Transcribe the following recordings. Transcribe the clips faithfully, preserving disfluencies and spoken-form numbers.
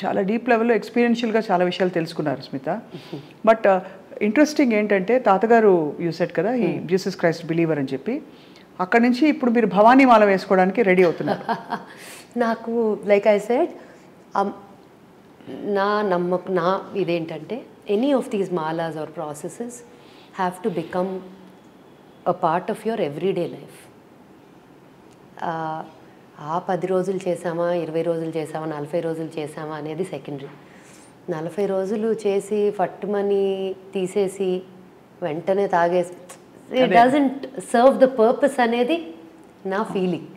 చాలా డీప్ లెవెల్లో ఎక్స్పీరియన్షియల్గా చాలా విషయాలు తెలుసుకున్నారు స్మిత. బట్ ఇంట్రెస్టింగ్ ఏంటంటే తాతగారు యూసెట్ కదా ఈ జీసస్ క్రైస్ట్ బిలీవర్ అని చెప్పి, అక్కడి నుంచి ఇప్పుడు మీరు భవానీ మాల వేసుకోవడానికి రెడీ అవుతున్నారు. నాకు లైక్ ఐ సెడ్ నా నమ్మక నా ఇదేంటంటే any of these malas or processes have to become a part of your everyday life. ఆ పది రోజులు చేసామా, ఇరవై రోజులు చేసామా, నలభై రోజులు చేసామా అనేది సెకండరీ. నలభై రోజులు చేసి ఫట్టుమని తీసేసి వెంటనే తాగేసి it doesn't serve the purpose అనేది నా ఫీలింగ్.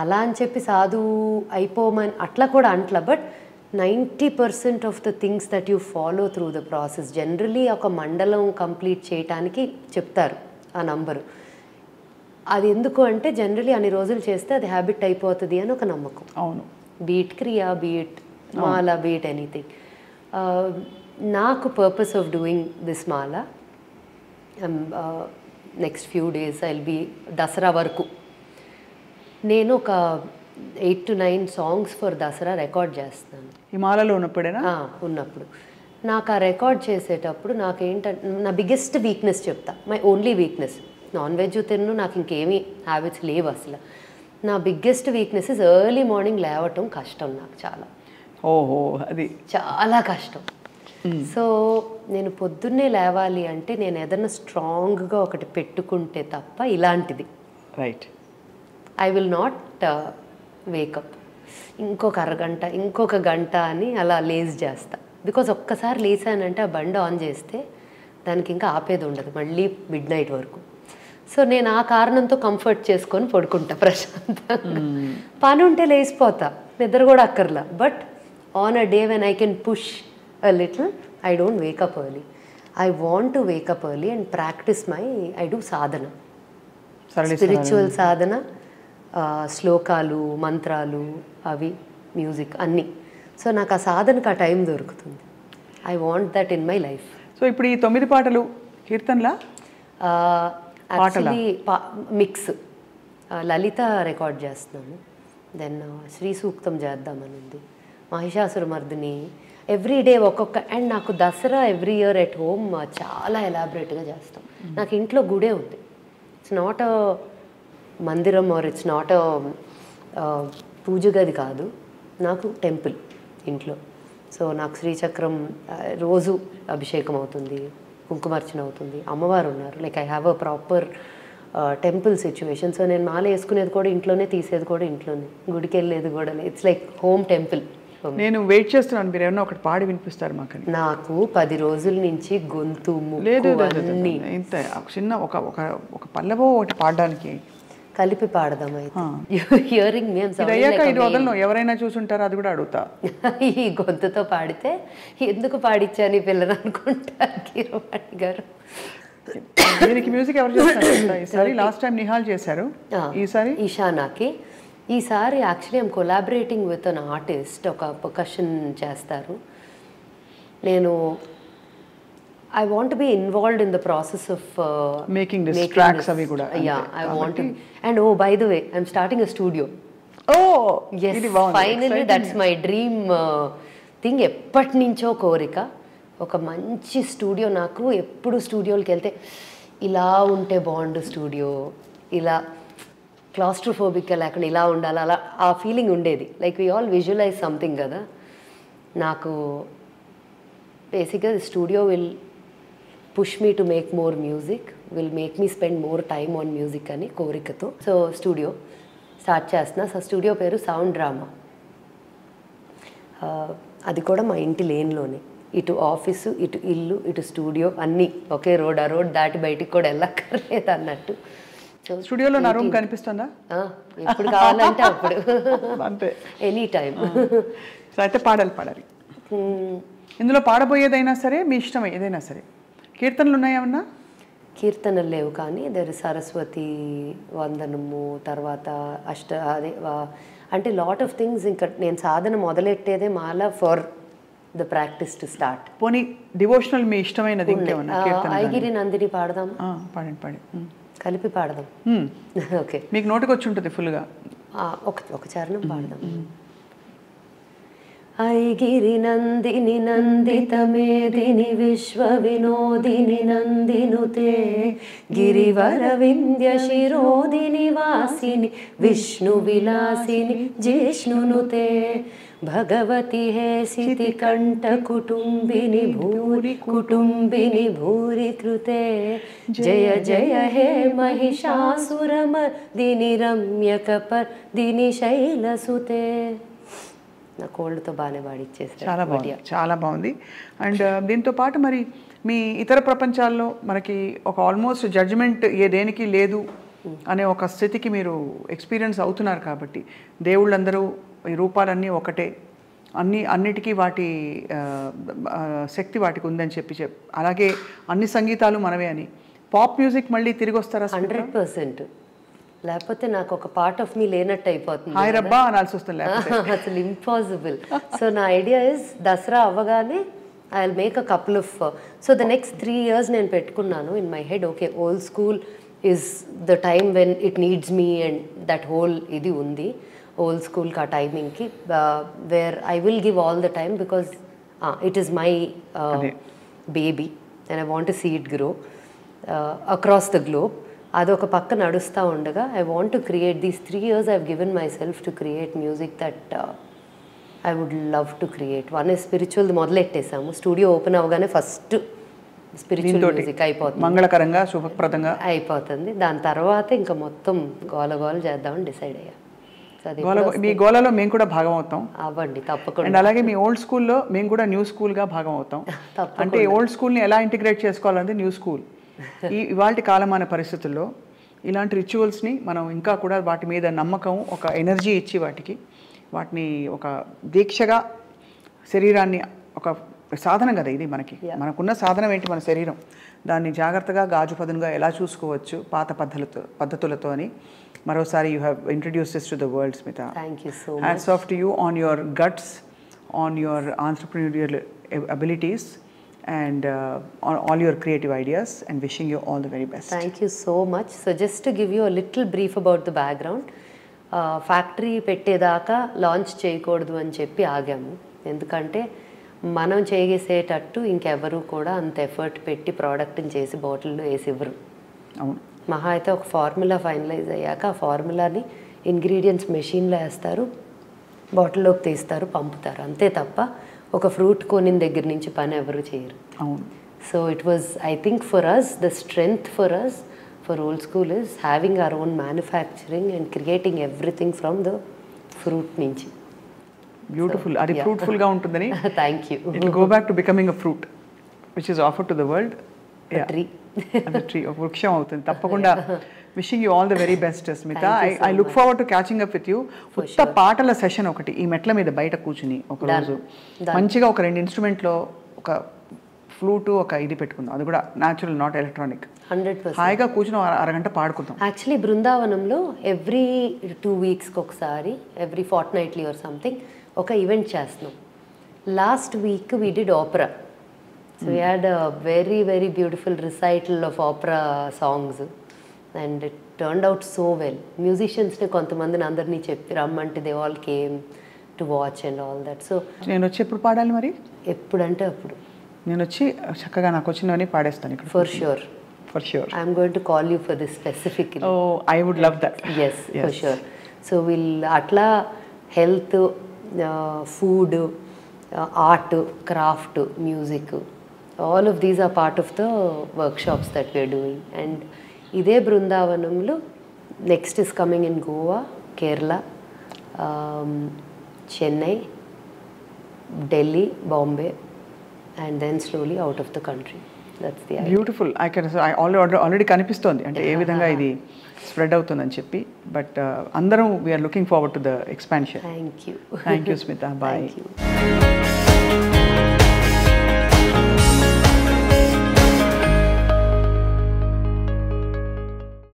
అలా అని చెప్పి సాధువు అయిపోమని అట్లా కూడా అంట్లా. But ninety percent of the things that you follow through the process generally ఒక మండలం కంప్లీట్ చేయటానికి చెప్తారు ఆ నంబరు. అది ఎందుకు అంటే జనరలీ అన్ని రోజులు చేస్తే అది హ్యాబిట్ అయిపోతుంది అని ఒక నమ్మకం. అవును, be it kriya, be it mala, be it anything. నాకు purpose of doing this mala next few days I will be Dasara వరకు నేను ఒక eight to nine songs for Dasara record చేస్తాను ఈ మాలలో ఉన్నప్పుడేనా ఉన్నప్పుడు. నాకు ఆ రికార్డ్ చేసేటప్పుడు నాకేంటంటే నా బిగ్గెస్ట్ వీక్నెస్ చెప్తా, my only weakness. Non veg తిన్ను, నాకు ఇంకేమీ హ్యాబిట్స్ లేవు అసలు. నా బిగ్గెస్ట్ వీక్నెసెస్ ఎర్లీ మార్నింగ్ లేవటం కష్టం నాకు చాలా. ఓహో, అది చాలా కష్టం. సో నేను పొద్దున్నే లేవాలి అంటే నేను ఏదన్నా స్ట్రాంగ్గా ఒకటి పెట్టుకుంటే తప్ప ఇలాంటిది right I will not wake up. ఇంకొక అరగంట ఇంకొక గంట అని అలా లేజ్ చేస్తా. బికాజ్ ఒక్కసారి లేచానంటే ఆ బండి ఆన్ చేస్తే దానికి ఇంకా ఆపేది ఉండదు మళ్ళీ మిడ్ నైట్ వరకు. సో నేను ఆ కారణంతో కంఫర్ట్ చేసుకొని పడుకుంటా ప్రశాంతంగా. పని ఉంటే లేచిపోతా, నిద్ర కూడా అక్కర్లా. But on a day when I can push a little I don't wake up early. I want to wake up early and practise my I do sadhana, spiritual sadhana, శ్లోకాలు, మంత్రాలు, అవి మ్యూజిక్ అన్నీ. సో నాకు ఆ సాధనకు ఆ టైం దొరుకుతుంది. I want that in my life. So ఇప్పుడు ఈ తొమ్మిది పాటలు కీర్తనలా యాక్చువల్లీ మిక్స్. లలిత రికార్డ్ చేస్తున్నాము, దెన్ శ్రీ సూక్తం చేద్దామని ఉంది, మహిషాసురమర్దిని ఎవ్రీ డే ఒక్కొక్క. అండ్ నాకు Dasara every year at home చాలా ఎలాబరేట్గా చేస్తాం. నాకు ఇంట్లో గుడే ఉంది, it's not a mandiram or it's not a puja గది కాదు, నాకు టెంపుల్ ఇంట్లో. సో నాకు శ్రీచక్రం రోజు అభిషేకం అవుతుంది, కుంకుమార్చన అవుతుంది, అమ్మవారు ఉన్నారు. Like I have a proper temple situation. So నేను మాల వేసుకునేది కూడా ఇంట్లోనే, తీసేది కూడా ఇంట్లోనే, గుడికి వెళ్ళేది కూడా. It's like home temple. నేను వెయిట్ చేస్తున్నాను మీరు ఏమన్నా ఒకటి పాడి వినిపిస్తారు మాకు. నాకు పది రోజుల నుంచి గొంతు లేదు, ఇంత చిన్న ఒక ఒక పల్లవో ఒకటి పాడడానికి కలిపి పాడదామా? హియరింగ్ వదలను, ఎవరైనా చూసుంటారు అది కూడా అడుగుతా. ఈ గొంతుతో పాడితే ఎందుకు పాడిచ్చాను పిల్లలు అనుకుంటారు గారు. దీనికి మ్యూజిక్ ఎవరు చేస్తారు? లాస్ట్ టైం నిహాల్ చేశారు, ఈసారి ఈషానాకి. ఈసారి actually I'm collaborating with an artist, ఒక పర్కషన్ చేస్తారు. నేను I want to be involved in the process of uh, making this making tracks this, yeah, and I uh, want to. And oh, by the way, I'm starting a studio. Oh yes, really finally exciting. That's my dream uh, thing. Eppati nincho korika oka manchi studio. Naaku eppudu studio liki velthe ila unte bond studio ila claustrophobic ga lekunda ila undala ala aa feeling undedi. Like we all visualize something kada. Naaku basically the studio will push me to make more music, will make me spend more time on music ani korikato. So studio start chesna. So studio peru sound drama. Uh, adi kuda ma inti lane lone, itu office, itu illu, itu studio anni okay road a road dati bayitiki kuda ellakarledu annattu. So studio lo na room kanipistunda ah eppudu kavalante appudu ante any time. So aithe paadal paadali. ఇందులో పాడబోయేదైనా సరే మీ ఇష్టం, ఏదైనా సరే. కీర్తనలు ఉన్నాయేమన్నా? కీర్తనలు లేవు కానీ there Saraswati వందనము, తర్వాత అష్ట అదే అంటే లాట్ ఆఫ్ థింగ్స్. ఇంకా నేను సాధన మొదలెట్టేదే మాల for the practice to start. పోనీ డివోషనల్ మీ ఇష్టమైనది ఇంకేమన్నా? ఐగిరి నందిని పాడదాం. పాడండి పాడండి, కలిపి పాడదాం. ఓకే, మీకు నోటికి వచ్చి ఉంటుంది ఫుల్గా. ఒక ఒక చరణం పాడదాం. Ay Giri Nandini Nandita Medini Vishwa Vinodini Nandinute Girivara Vindhya Shirodini Vasini Vishnu Vilasini Jishnunute Bhagavati He Siti Kanta Kutumbini Bhuri Kutumbini Bhuri Trute Jaya Jaya He Mahishasuramar Dini Ramya Kapar Dini Shaila Sute. The cold to bane badichesara chaala bagundi chaala bagundi and dento paatu mari mee itara prapanchallo manaki oka almost judgment ye deniki ledu ane oka sthitiki meeru experience avutunaru kabatti devullandaru ee roopalanni okate anni annitiki vaati శక్తి vaatiki undani cheppi alage anni sangeetalu manave ani pop music malli tirigostara one hundred percent లేకపోతే నాకు ఒక part of మీ లేనట్టు అయిపోతుంది. Hi రబ్బా అనాల్సి వస్తుంది లేకపోతే అసలు impossible. So నా ఐడియా ఇస్ దసరా అవగానే I will make a couple of so the next three years నేను పెట్టుకున్నాను in my head okay old school is the time when it needs me and that whole ఇది ఉంది old స్కూల్కి ఆ టైమింగ్కి where I will give all the time because it is my baby and I want to see it grow across the globe. అదొక పక్క నడుస్తూ ఉండగా I want to create these three years I have given myself to create music that I would love to create. One is spiritual మొదలెట్టేసాము studio open అవగానే first spiritual music అయిపోతుంది మంగళకరంగా శుభప్రదంగా అయిపోతుంది. దాని తర్వాత ఇంకా మొత్తం గోలగోలు చేద్దామని డిసైడ్ అయ్యా. మీ గోళలో మేము కూడా భాగం అవుతాం అవ్వండి తప్పకుండా. అలాగే మీ ఓల్డ్ స్కూల్లో మేము కూడా న్యూ స్కూల్గా భాగం అవుతాం. అంటే ఓల్డ్ స్కూల్ని ఎలా ఇంటిగ్రేట్ చేసుకోవాలంటే న్యూ స్కూల్ ఈ ఇవాళ కాలమాన పరిస్థితుల్లో ఇలాంటి రిచువల్స్ని మనం ఇంకా కూడా వాటి మీద నమ్మకం ఒక ఎనర్జీ ఇచ్చి వాటికి వాటిని ఒక దీక్షగా శరీరాన్ని ఒక సాధనం కదా ఇది మనకి మనకున్న సాధనం ఏంటి మన శరీరం దాన్ని జాగ్రత్తగా గాజు పదునుగా ఎలా చూసుకోవచ్చు పాత పద్ధతులతో పద్ధతులతో అని మరోసారి you have introduced this to the world Smitha. Thank you so much. Hats off to you on your guts on your entrepreneurial abilities and uh, on all your creative ideas and wishing you all the very best. Thank you so much. So just to give you a little brief about the background, uh, factory పెట్టేదాకా launch చేయకూడదు అని చెప్పి ఆగాము. ఎందుకంటే మనం చేసేటట్టు ఇంకెవరు కూడా అంత ఎఫర్ట్ పెట్టి ప్రోడక్ట్ని చేసి బాటిల్లో వేసి ఇవ్వరు. అవును మహా అయితే ఒక ఫార్ములా ఫైనలైజ్ అయ్యాక ఆ ఫార్ములాని ఇంగ్రీడియంట్స్ మెషిన్లో వేస్తారు బాటిల్లోకి తీస్తారు పంపుతారు అంతే తప్ప ఒక ఫ్రూట్ కోనిన్ దగ్గర నుంచి పని ఎవరు చేయరు. అవును so it was I think for us the strength for us for old school is having our own manufacturing and creating everything from the fruit నుంచి. బ్యూటిఫుల్ అది ఫ్రూట్ఫుల్ గా ఉంటుందని thank you. It will go back to becoming a fruit which is offered to the world a tree a tree ఒక వృక్షం అవుతుంది తప్పకుండా. Wishing you all the very best, Smitha. I, so I look much. forward to catching up with you. ఉత్త పాటల session ఒకటి ఈ మెట్ల మీద బయట కూర్చుని ఒక రోజు మంచిగా ఒక రెండు ఇన్స్ట్రుమెంట్లో ఒక ఫ్లూటు ఒక ఇది పెట్టుకుందాం అది కూడా natural not electronic hundred percent హాయిగా కూర్చుని అరగంట పాడుకుందాం. యాక్చువల్లీ బృందావనంలో ఎవ్రీ టూ వీక్స్కి ఒకసారి every fortnightly or something ఒక ఈవెంట్ చేస్తున్నాం. Last week we did opera so we had a very very beautiful recital of opera songs and it turned out so well. Musicians ne kontamandini andarni cheppi rammante they all came to watch and all that. So nenu vachi eppudu paadali mari eppudu ante appudu nenu vachi chakkaga naaku vachinavani paadestanu ikkada for sure for sure. I am going to call you for this specifically. Oh, I would love that. Yes, yes. For sure. So we'll atla health uh, food uh, art craft music all of these are part of the workshops that we are doing. And ఇదే బృందావనంలో next is coming in Goa Kerala Chennai Delhi Bombay and then slowly out of the country. That's the beautiful. I can I already already కనిపిస్తోంది అంటే ఏ విధంగా ఇది spread అవుతుందని చెప్పి but అందరం we're looking forward to the expansion. Thank you thank you Smitha. Bye.